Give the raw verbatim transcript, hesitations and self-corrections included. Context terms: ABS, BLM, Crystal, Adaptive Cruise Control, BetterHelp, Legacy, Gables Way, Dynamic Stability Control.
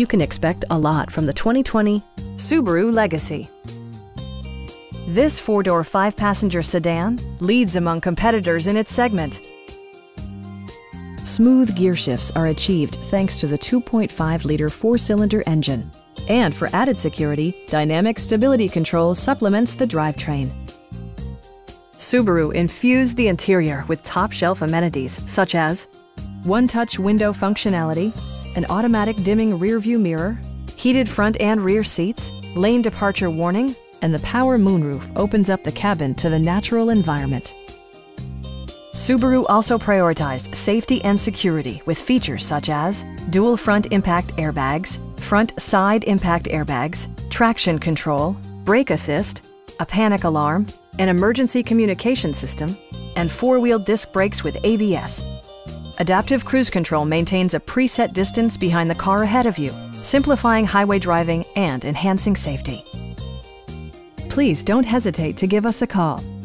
You can expect a lot from the twenty twenty Subaru Legacy. This four-door, five-passenger sedan leads among competitors in its segment. Smooth gear shifts are achieved thanks to the two point five liter four-cylinder engine. And for added security, Dynamic Stability Control supplements the drivetrain. Subaru infused the interior with top-shelf amenities such as one-touch window functionality, an automatic dimming rear-view mirror, heated front and rear seats, lane departure warning, and the power moonroof opens up the cabin to the natural environment. Subaru also prioritized safety and security with features such as dual front impact airbags, front side impact airbags, traction control, brake assist, a panic alarm, an emergency communication system, and four-wheel disc brakes with A B S. Adaptive Cruise Control maintains a preset distance behind the car ahead of you, simplifying highway driving and enhancing safety. Please don't hesitate to give us a call.